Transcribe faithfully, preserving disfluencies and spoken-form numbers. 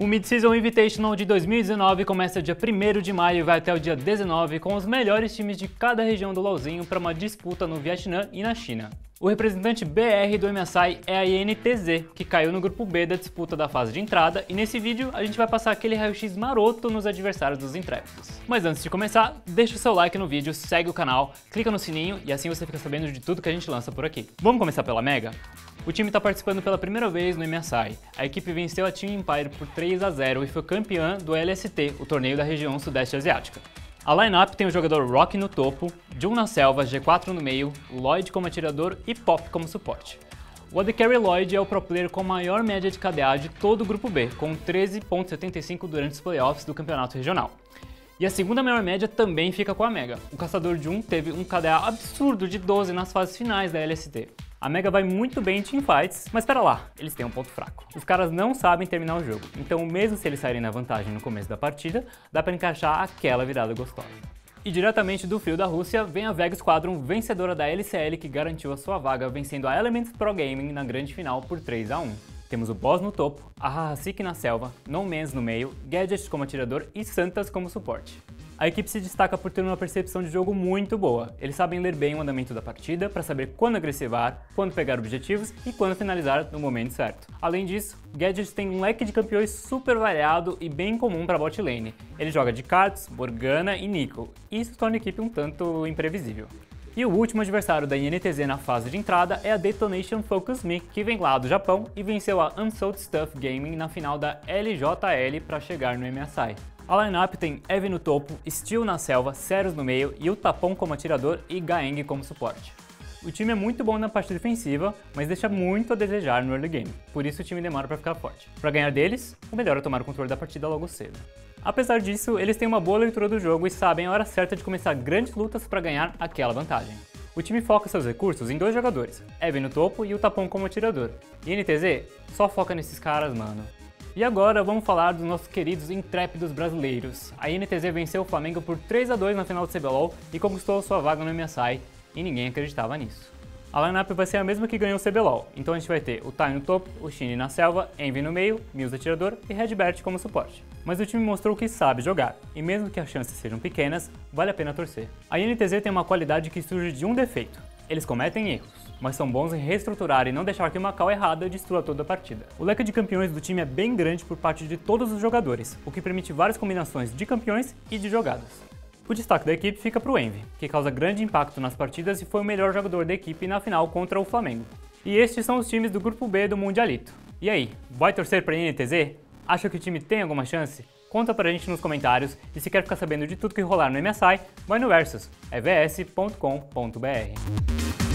O Mid-Season Invitational de dois mil e dezenove começa dia primeiro de maio e vai até o dia dezenove com os melhores times de cada região do LoLzinho para uma disputa no Vietnã e na China. O representante B R do M S I é a I N T Z, que caiu no grupo B da disputa da fase de entrada, e nesse vídeo a gente vai passar aquele raio-x maroto nos adversários dos intrépidos. Mas antes de começar, deixa o seu like no vídeo, segue o canal, clica no sininho e assim você fica sabendo de tudo que a gente lança por aqui. Vamos começar pela Mega? O time está participando pela primeira vez no M S I. A equipe venceu a Team Empire por três a zero e foi campeã do L S T, o torneio da região sudeste asiática. A line-up tem o jogador Rock no topo, Jun na selva, G quatro no meio, Lloyd como atirador e Pop como suporte. O A D Carry Lloyd é o pro player com a maior média de K D A de todo o grupo B, com treze ponto setenta e cinco durante os playoffs do campeonato regional. E a segunda maior média também fica com a Mega. O caçador Jun teve um K D A absurdo de doze nas fases finais da L S T. A Mega vai muito bem em teamfights, mas pera lá, eles têm um ponto fraco. Os caras não sabem terminar o jogo, então mesmo se eles saírem na vantagem no começo da partida, dá pra encaixar aquela virada gostosa. E diretamente do frio da Rússia, vem a Vega Squadron, vencedora da L C L, que garantiu a sua vaga vencendo a Elements Pro Gaming na grande final por três a um. Temos o Boss no topo, a Rahacique na selva, No Man's no meio, Gadgets como atirador e Santas como suporte. A equipe se destaca por ter uma percepção de jogo muito boa. Eles sabem ler bem o andamento da partida para saber quando agressivar, quando pegar objetivos e quando finalizar no momento certo. Além disso, Gadgets tem um leque de campeões super variado e bem comum para bot lane. Ele joga de Karts, Morgana e Nico, e isso torna a equipe um tanto imprevisível. E o último adversário da I N T Z na fase de entrada é a Detonation Focus Me, que vem lá do Japão e venceu a Unsold Stuff Gaming na final da L J L para chegar no M S I. A line-up tem Eve no topo, Steel na selva, Ceros no meio e o Tapon como atirador e Gaeng como suporte. O time é muito bom na parte defensiva, mas deixa muito a desejar no early game, por isso o time demora para ficar forte. Para ganhar deles, o melhor é tomar o controle da partida logo cedo. Apesar disso, eles têm uma boa leitura do jogo e sabem a hora certa de começar grandes lutas para ganhar aquela vantagem. O time foca seus recursos em dois jogadores, Eve no topo e o Tapon como atirador. E N T Z só foca nesses caras, mano. E agora vamos falar dos nossos queridos intrépidos brasileiros. A I N T Z venceu o Flamengo por três a dois na final do C B LOL e conquistou sua vaga no M S I, e ninguém acreditava nisso. A lineup vai ser a mesma que ganhou o C B LOL, então a gente vai ter o Tai no topo, o Shinny na selva, Envy no meio, Mills atirador e Redbert como suporte. Mas o time mostrou que sabe jogar, e mesmo que as chances sejam pequenas, vale a pena torcer. A I N T Z tem uma qualidade que surge de um defeito: eles cometem erros, mas são bons em reestruturar e não deixar que uma call errada destrua toda a partida. O leque de campeões do time é bem grande por parte de todos os jogadores, o que permite várias combinações de campeões e de jogadas. O destaque da equipe fica para o Envy, que causa grande impacto nas partidas e foi o melhor jogador da equipe na final contra o Flamengo. E estes são os times do grupo B do Mundialito. E aí, vai torcer para a I N T Z? Acha que o time tem alguma chance? Conta pra gente nos comentários e se quer ficar sabendo de tudo que rolar no M S I, vai no Versus, é v s ponto com ponto b r.